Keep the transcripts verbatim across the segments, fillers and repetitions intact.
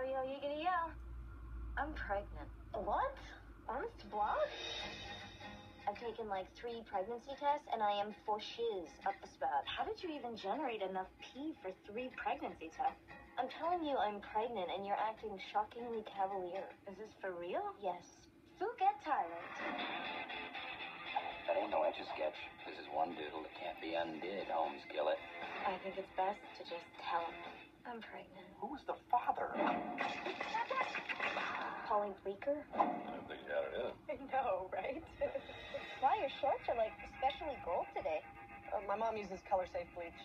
Oh, yo, yiggity, yo. I'm pregnant. What? Honest to blood? I've taken like three pregnancy tests and I am four shiz up the spout. How did you even generate enough pee for three pregnancy tests? I'm telling you I'm pregnant and you're acting shockingly cavalier. Is this for real? Yes. Do get tired. That ain't no etch a sketch. This is one doodle that can't be undid, Holmes Gillett. I think it's best to just tell him I'm pregnant. Who's the father? Pauline Bleeker? I don't think that it is. I know, right? Why, your shorts are like especially gold today. Uh, my mom uses color safe bleach.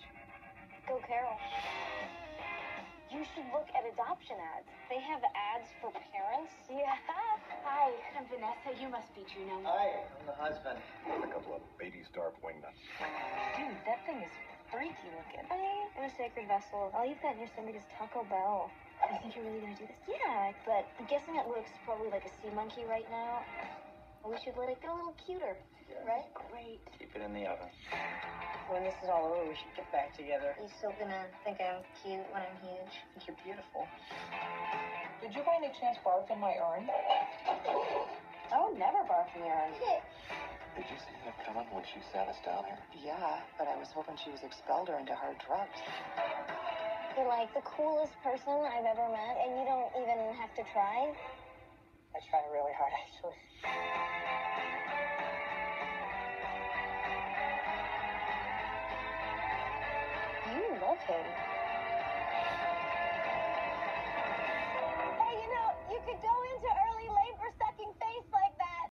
Go, Carol. You should look at adoption ads. They have ads for parents. Yeah. Hi, I'm Vanessa. You must be Juno. Hi, I'm the husband. A couple of baby star wingnuts. Dude, that thing is freaky looking. I am a sacred vessel. I'll eat that near somebody's Taco Bell. I think you're really gonna do this. Yeah, but I'm guessing it looks probably like a sea monkey right now. We should let it get a little cuter, yeah. Right? Great. Keep it in the oven. When this is all over, we should get back together. He's still gonna think I'm cute when I'm huge. I think you're beautiful. Did you by any chance barf in my urn? I would never barf in the urn. Did you see that coming when she sat us down here? Yeah, but I was hoping she was expelled her into hard drugs. You're like the coolest person I've ever met, and you don't even have to try. I try really hard, actually. You love him.